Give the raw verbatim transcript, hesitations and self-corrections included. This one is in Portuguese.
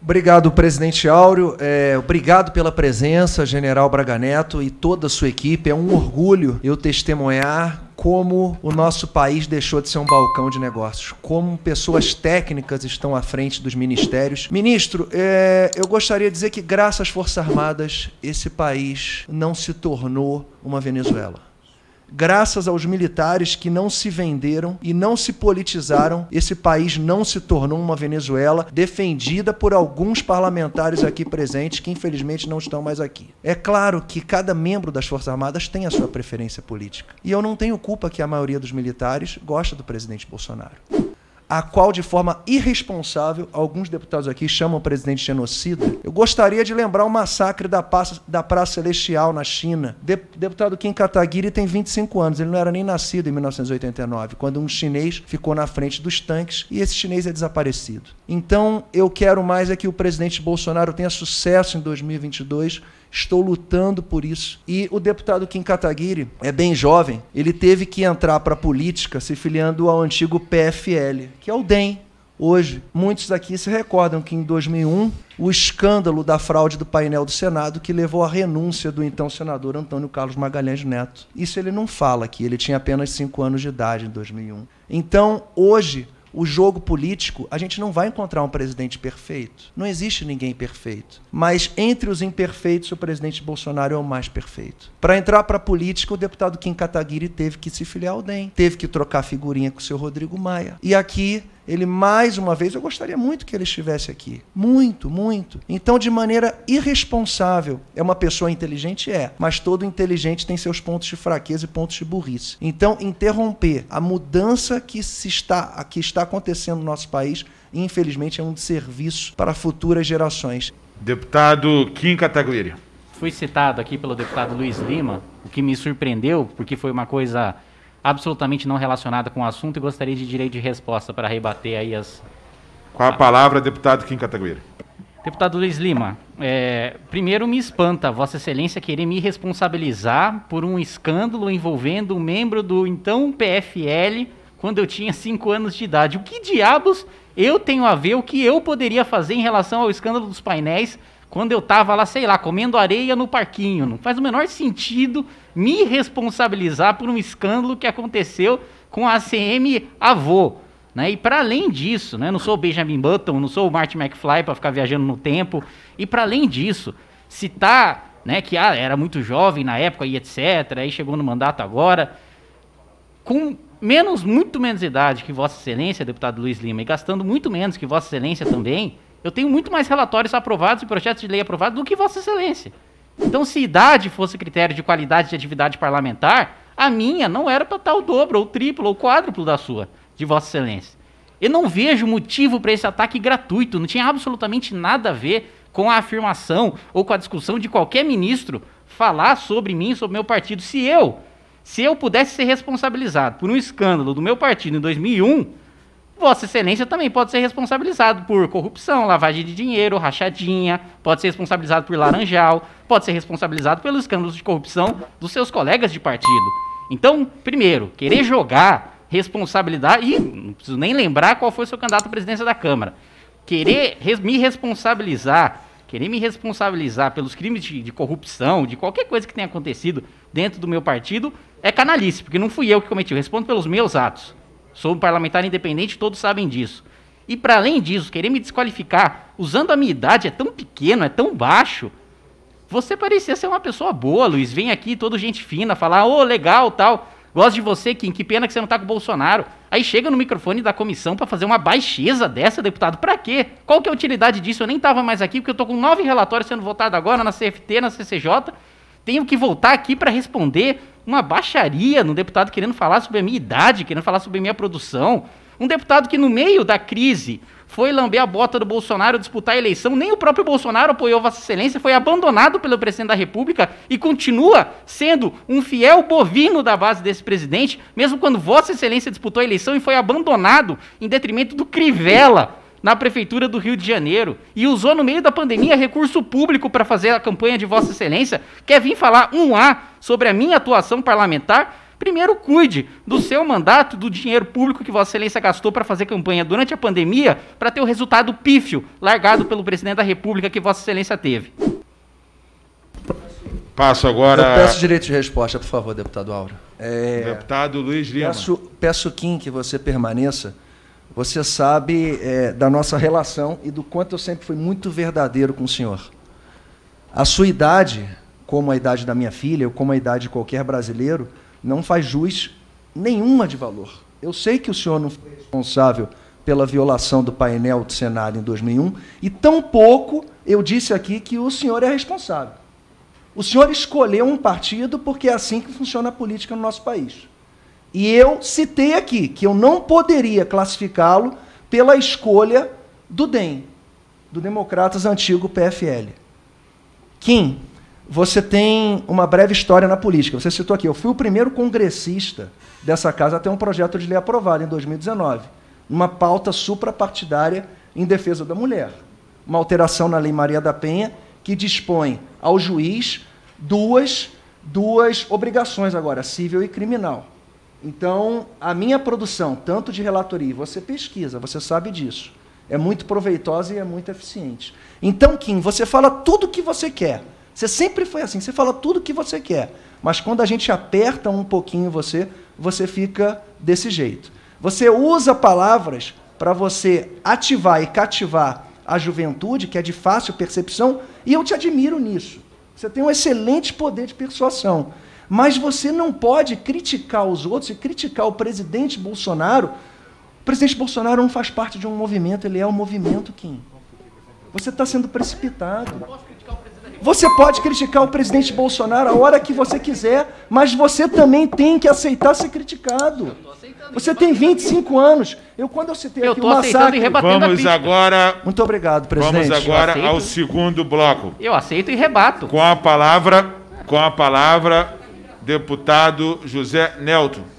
Obrigado, presidente Áureo. É, obrigado pela presença, general Braga Neto e toda a sua equipe. É um orgulho eu testemunhar como o nosso país deixou de ser um balcão de negócios, como pessoas técnicas estão à frente dos ministérios. Ministro, é, eu gostaria de dizer que, graças às Forças Armadas, esse país não se tornou uma Venezuela. Graças aos militares que não se venderam e não se politizaram, esse país não se tornou uma Venezuela defendida por alguns parlamentares aqui presentes que, infelizmente, não estão mais aqui. É claro que cada membro das Forças Armadas tem a sua preferência política. E eu não tenho culpa que a maioria dos militares gosta do presidente Bolsonaro, a qual, de forma irresponsável, alguns deputados aqui chamam o presidente de genocida. Eu gostaria de lembrar o massacre da Praça, da Praça Celestial, na China. De, deputado Kim Kataguiri tem vinte e cinco anos, ele não era nem nascido em mil novecentos e oitenta e nove, quando um chinês ficou na frente dos tanques e esse chinês é desaparecido. Então, eu quero mais é que o presidente Bolsonaro tenha sucesso em dois mil e vinte e dois, estou lutando por isso. E o deputado Kim Kataguiri é bem jovem, ele teve que entrar para a política se filiando ao antigo P F L, que é o D E M, hoje. Muitos daqui se recordam que, em dois mil e um, o escândalo da fraude do painel do Senado, que levou à renúncia do então senador Antônio Carlos Magalhães Neto. Isso ele não fala aqui, ele tinha apenas cinco anos de idade em dois mil e um. Então, hoje, o jogo político, a gente não vai encontrar um presidente perfeito. Não existe ninguém perfeito. Mas, entre os imperfeitos, o presidente Bolsonaro é o mais perfeito. Para entrar para a política, o deputado Kim Kataguiri teve que se filiar ao D E M, teve que trocar figurinha com o seu Rodrigo Maia. E aqui, ele, mais uma vez, eu gostaria muito que ele estivesse aqui. Muito, muito. Então, de maneira irresponsável, é uma pessoa inteligente? É. Mas todo inteligente tem seus pontos de fraqueza e pontos de burrice. Então, interromper a mudança que, se está, que está acontecendo no nosso país, infelizmente, é um desserviço para futuras gerações. Deputado Kim Kataguiri. Fui citado aqui pelo deputado Luiz Lima, o que me surpreendeu, porque foi uma coisa absolutamente não relacionada com o assunto, e gostaria de direito de resposta para rebater aí as... Com a palavra, deputado Kim Kataguiri. Deputado Luiz Lima, é, primeiro me espanta Vossa Excelência querer me responsabilizar por um escândalo envolvendo um membro do então P F L quando eu tinha cinco anos de idade. O que diabos eu tenho a ver, o que eu poderia fazer em relação ao escândalo dos painéis quando eu estava lá, sei lá, comendo areia no parquinho? Não faz o menor sentido me responsabilizar por um escândalo que aconteceu com a A C M avô, né? E para além disso, né, não sou o Benjamin Button, não sou o Martin McFly para ficar viajando no tempo. E para além disso, citar, né, que ah, era muito jovem na época e etcétera, aí chegou no mandato agora, com menos, muito menos idade que Vossa Excelência, deputado Luiz Lima, e gastando muito menos que Vossa Excelência também, eu tenho muito mais relatórios aprovados e projetos de lei aprovados do que Vossa Excelência. Então, se idade fosse critério de qualidade de atividade parlamentar, a minha não era para estar o dobro, ou o triplo, ou o quádruplo da sua, de Vossa Excelência. Eu não vejo motivo para esse ataque gratuito, não tinha absolutamente nada a ver com a afirmação ou com a discussão de qualquer ministro falar sobre mim, sobre meu partido. Se eu, se eu pudesse ser responsabilizado por um escândalo do meu partido em dois mil e um... Vossa Excelência também pode ser responsabilizado por corrupção, lavagem de dinheiro, rachadinha, pode ser responsabilizado por laranjal, pode ser responsabilizado pelos escândalos de corrupção dos seus colegas de partido. Então, primeiro, querer jogar responsabilidade, e não preciso nem lembrar qual foi o seu candidato à presidência da Câmara, querer res, me responsabilizar, querer me responsabilizar pelos crimes de, de corrupção, de qualquer coisa que tenha acontecido dentro do meu partido, é canalice, porque não fui eu que cometi, eu respondo pelos meus atos. Sou um parlamentar independente, todos sabem disso. E para além disso, querer me desqualificar usando a minha idade, é tão pequeno, é tão baixo. Você parecia ser uma pessoa boa, Luiz. Vem aqui, todo gente fina, falar, ô, oh, legal, tal. Gosto de você, Kim. Que pena que você não tá com o Bolsonaro. Aí chega no microfone da comissão para fazer uma baixeza dessa, deputado. Para quê? Qual que é a utilidade disso? Eu nem tava mais aqui, porque eu tô com nove relatórios sendo votados agora na C F T, na C C J. Tenho que voltar aqui para responder uma baixaria no deputado querendo falar sobre a minha idade, querendo falar sobre a minha produção. Um deputado que, no meio da crise, foi lamber a bota do Bolsonaro, disputar a eleição. Nem o próprio Bolsonaro apoiou Vossa Excelência, foi abandonado pelo presidente da República e continua sendo um fiel bovino da base desse presidente, mesmo quando Vossa Excelência disputou a eleição e foi abandonado em detrimento do Crivella na prefeitura do Rio de Janeiro, e usou no meio da pandemia recurso público para fazer a campanha de Vossa Excelência. Quer vir falar um A sobre a minha atuação parlamentar? Primeiro, cuide do seu mandato, do dinheiro público que Vossa Excelência gastou para fazer campanha durante a pandemia, para ter o resultado pífio largado pelo presidente da República que Vossa Excelência teve. Passo agora... Eu peço direito de resposta, por favor, deputado Áureo. É... Deputado Luiz Lima. Peço, peço, Kim, que você permaneça. Você sabe é, da nossa relação e do quanto eu sempre fui muito verdadeiro com o senhor. A sua idade, como a idade da minha filha, ou como a idade de qualquer brasileiro, não faz jus nenhuma de valor. Eu sei que o senhor não foi responsável pela violação do painel do Senado em dois mil e um, e tampouco eu disse aqui que o senhor é responsável. O senhor escolheu um partido porque é assim que funciona a política no nosso país. E eu citei aqui que eu não poderia classificá-lo pela escolha do D E M, do Democratas Antigo P F L. Kim, você tem uma breve história na política. Você citou aqui, eu fui o primeiro congressista dessa casa a ter um projeto de lei aprovado em dois mil e dezenove, uma pauta suprapartidária em defesa da mulher, uma alteração na Lei Maria da Penha, que dispõe ao juiz duas, duas obrigações agora, civil e criminal. Então, a minha produção, tanto de relatoria, você pesquisa, você sabe disso, é muito proveitosa e é muito eficiente. Então, Kim, você fala tudo o que você quer. Você sempre foi assim, você fala tudo o que você quer, mas quando a gente aperta um pouquinho você, você fica desse jeito. Você usa palavras para você ativar e cativar a juventude, que é de fácil percepção, e eu te admiro nisso. Você tem um excelente poder de persuasão. Mas você não pode criticar os outros e criticar o presidente Bolsonaro. O presidente Bolsonaro não faz parte de um movimento, ele é um movimento, Kim. Você está sendo precipitado. Você pode criticar o presidente Bolsonaro a hora que você quiser, mas você também tem que aceitar ser criticado. Você tem vinte e cinco anos. Eu, quando eu citei eu aqui o massacre... E vamos a agora... Muito obrigado, presidente. Vamos agora ao segundo bloco. Eu aceito e rebato. Com a palavra, com a palavra, deputado José Nelton.